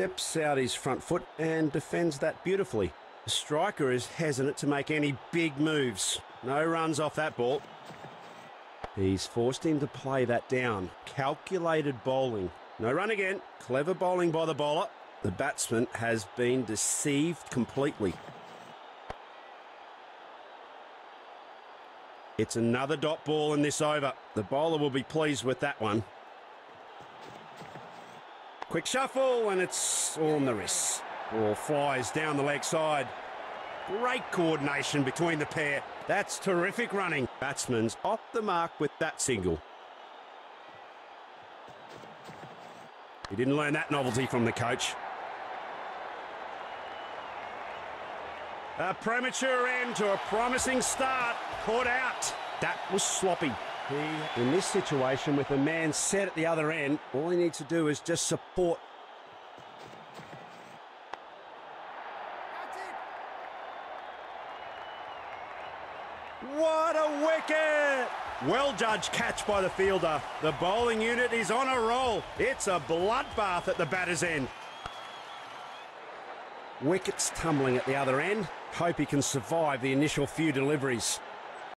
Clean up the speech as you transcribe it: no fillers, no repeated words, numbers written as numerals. steps out his front foot and defends that beautifully. The striker is hesitant to make any big moves. No runs off that ball. He's forced him to play that down. Calculated bowling. No run again. Clever bowling by the bowler. The batsman has been deceived completely. It's another dot ball in this over. The bowler will be pleased with that one. Quick shuffle and it's on the wrist. Ball flies down the leg side. Great coordination between the pair. That's terrific running. Batsman's off the mark with that single. He didn't learn that novelty from the coach. A premature end to a promising start. Caught out. That was sloppy. In this situation, with a man set at the other end, all he needs to do is just support. What a wicket! Well-judged catch by the fielder. The bowling unit is on a roll. It's a bloodbath at the batter's end. Wickets tumbling at the other end. Hope he can survive the initial few deliveries.